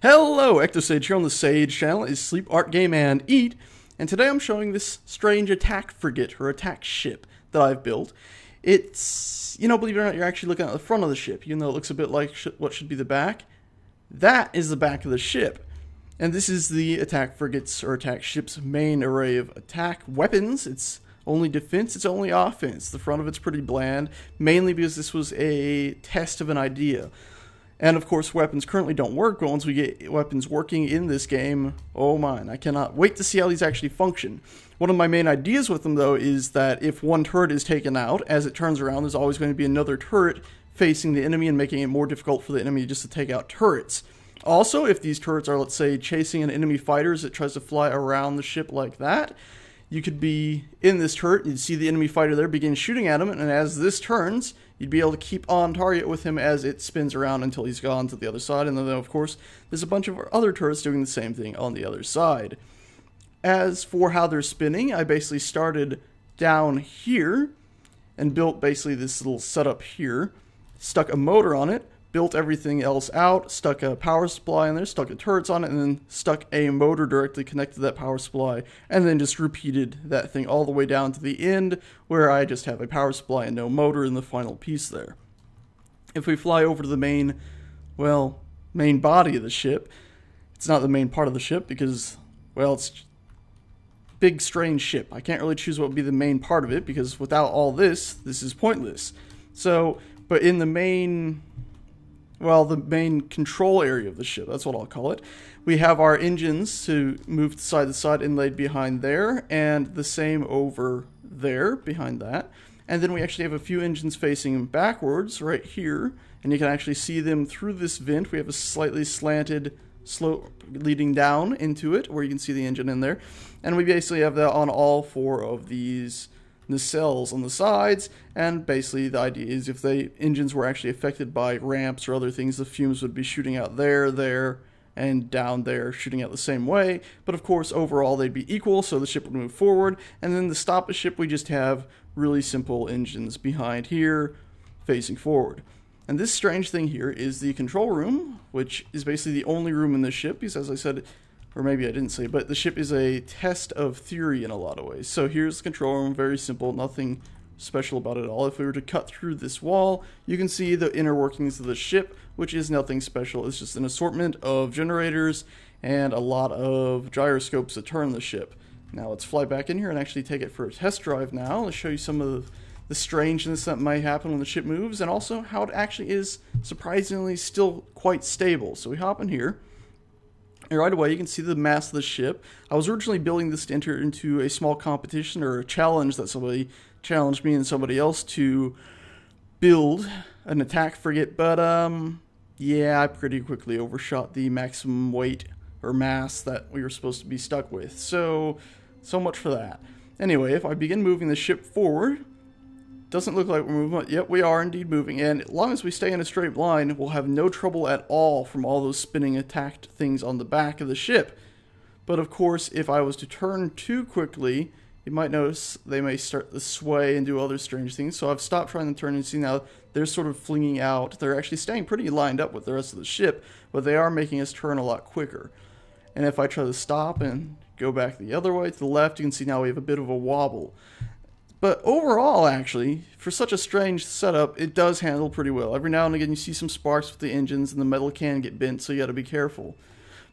Hello, EctoSage here on the Sage Channel. It's Sleep, Art, Game, and Eat. And today I'm showing this strange attack frigate, or attack ship, that I've built. It's, you know, believe it or not, you're actually looking at the front of the ship, even though it looks a bit like what should be the back. That is the back of the ship. And this is the attack frigate's, or attack ship's, main array of attack weapons. It's only defense, it's only offense. The front of it's pretty bland, mainly because this was a test of an idea. And of course, weapons currently don't work, but once we get weapons working in this game, oh mine, I cannot wait to see how these actually function. One of my main ideas with them, though, is that if one turret is taken out, as it turns around, there's always going to be another turret facing the enemy and making it more difficult for the enemy just to take out turrets. Also, if these turrets are, let's say, chasing an enemy fighter as it tries to fly around the ship like that, you could be in this turret, you'd see the enemy fighter there, begin shooting at him, and as this turns, you'd be able to keep on target with him as it spins around until he's gone to the other side, and then, of course, there's a bunch of other turrets doing the same thing on the other side. As for how they're spinning, I basically started down here and built basically this little setup here, stuck a motor on it, built everything else out, stuck a power supply in there, stuck the turrets on it, and then stuck a motor directly connected to that power supply, and then just repeated that thing all the way down to the end, where I just have a power supply and no motor in the final piece there. If we fly over to the main, well, main body of the ship, it's not the main part of the ship because, well, it's a big, strange ship. I can't really choose what would be the main part of it because without all this, this is pointless. So, but in the main... well, the main control area of the ship, that's what I'll call it. We have our engines to move side to side inlaid behind there, and the same over there behind that. And then we actually have a few engines facing backwards right here, and you can actually see them through this vent. We have a slightly slanted slope leading down into it, where you can see the engine in there. And we basically have that on all four of these nacelles on the sides, and basically the idea is if the engines were actually affected by ramps or other things, the fumes would be shooting out there, and down there, shooting out the same way. But of course, overall they'd be equal, so the ship would move forward. And then to stop the ship, we just have really simple engines behind here, facing forward. And this strange thing here is the control room, which is basically the only room in the ship, because as I said, or maybe I didn't say, but the ship is a test of theory in a lot of ways. So here's the control room, very simple, nothing special about it at all. If we were to cut through this wall, you can see the inner workings of the ship, which is nothing special. It's just an assortment of generators and a lot of gyroscopes that turn the ship. Now let's fly back in here and actually take it for a test drive now. Let's show you some of the strangeness that might happen when the ship moves, and also how it actually is surprisingly still quite stable. So we hop in here. And right away, you can see the mass of the ship. I was originally building this to enter into a small competition or a challenge that somebody challenged me and somebody else to build an attack frigate, but yeah, I pretty quickly overshot the maximum weight or mass that we were supposed to be stuck with. So much for that. Anyway, if I begin moving the ship forward, doesn't look like we're moving. Yep, we are indeed moving, and as long as we stay in a straight line, we'll have no trouble at all from all those spinning attacked things on the back of the ship. But of course, if I was to turn too quickly, you might notice they may start to sway and do other strange things. So I've stopped trying to turn and see now they're sort of flinging out. They're actually staying pretty lined up with the rest of the ship, but they are making us turn a lot quicker. And if I try to stop and go back the other way to the left, you can see now we have a bit of a wobble. But overall, actually, for such a strange setup, it does handle pretty well. Every now and again, you see some sparks with the engines, and the metal can get bent, so you gotta be careful.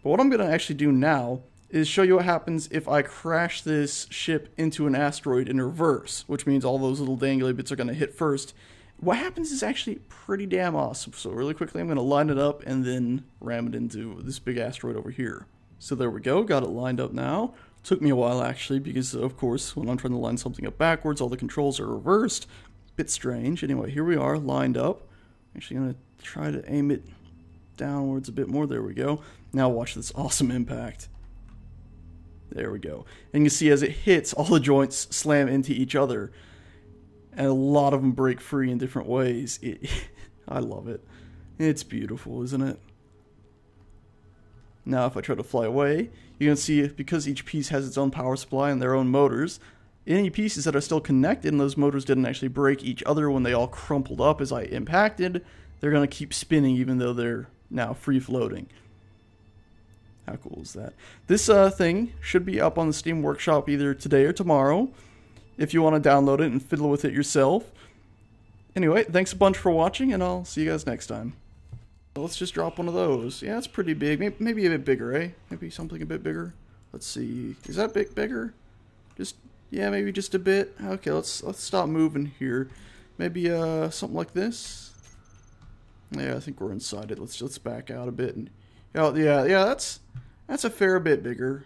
But what I'm gonna actually do now is show you what happens if I crash this ship into an asteroid in reverse, which means all those little dangly bits are gonna hit first. What happens is actually pretty damn awesome. So really quickly, I'm gonna line it up and then ram it into this big asteroid over here. So there we go, got it lined up now. Took me a while, actually, because, of course, when I'm trying to line something up backwards, all the controls are reversed. Bit strange. Anyway, here we are, lined up. Actually going to try to aim it downwards a bit more. There we go. Now watch this awesome impact. There we go. And you can see as it hits, all the joints slam into each other. And a lot of them break free in different ways. I love it. It's beautiful, isn't it? Now if I try to fly away, you can see because each piece has its own power supply and their own motors, any pieces that are still connected and those motors didn't actually break each other when they all crumpled up as I impacted, they're going to keep spinning even though they're now free floating. of cool is that? This thing should be up on the Steam Workshop either today or tomorrow, if you want to download it and fiddle with it yourself. Anyway, thanks a bunch for watching, and I'll see you guys next time. So let's just drop one of those. Yeah, it's pretty big. Maybe a bit bigger, eh? Maybe something a bit bigger. Let's see. Is that bit bigger? Just, yeah, maybe just a bit. Okay, let's stop moving here. Maybe something like this. Yeah, I think we're inside it. Let's back out a bit. And, oh, yeah, that's a fair bit bigger.